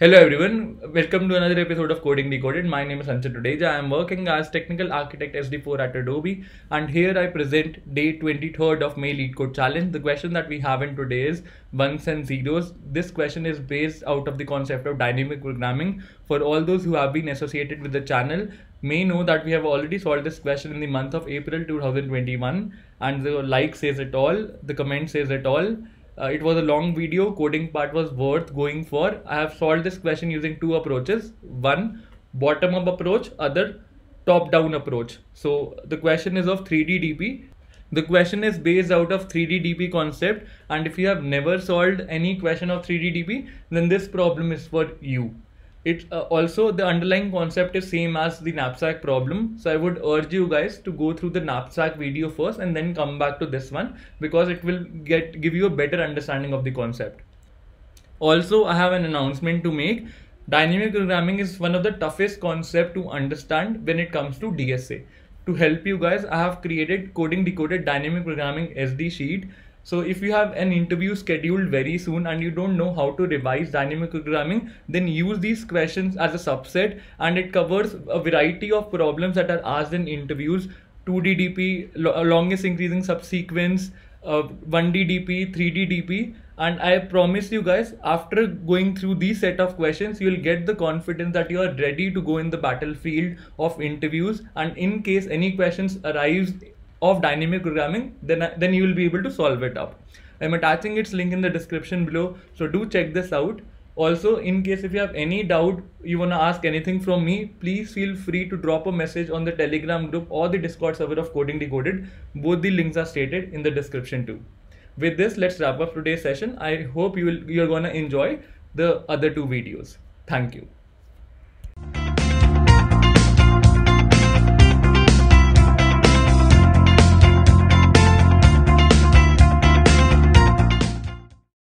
Hello everyone, welcome to another episode of Coding Decoded. My name is Anshul Rudeja. I am working as Technical Architect SD4 at Adobe, and here I present day 23rd of May Lead Code Challenge. The question that we have in today is ones and zeros. This question is based out of the concept of dynamic programming. For all those who have been associated with the channel may know that we have already solved this question in the month of April 2021, and the like says it all, the comment says it all. It was a long video, coding part was worth going for. I have solved this question using two approaches. One, bottom-up approach, other, top-down approach. So the question is of 3D DP. The question is based out of 3D DP concept, and if you have never solved any question of 3D DP, then this problem is for you. It's also the underlying concept is same as the knapsack problem. So I would urge you guys to go through the knapsack video first and then come back to this one, because it will give you a better understanding of the concept. Also, I have an announcement to make. Dynamic programming is one of the toughest concepts to understand when it comes to DSA. To help you guys, I have created Coding Decoded Dynamic Programming SD sheet. So if you have an interview scheduled very soon and you don't know how to revise dynamic programming, then use these questions as a subset, and it covers a variety of problems that are asked in interviews: 2D DP, longest increasing subsequence, 1D DP, 3D DP. And I promise you guys, after going through these set of questions, you will get the confidence that you are ready to go in the battlefield of interviews, and in case any questions arise of dynamic programming, then you will be able to solve it up. I'm attaching its link in the description below, so do check this out. Also, in case if you have any doubt, you want to ask anything from me, please feel free to drop a message on the Telegram group or the Discord server of Coding Decoded. Both the links are stated in the description too. With this, let's wrap up today's session. I hope you're gonna enjoy the other two videos. Thank you.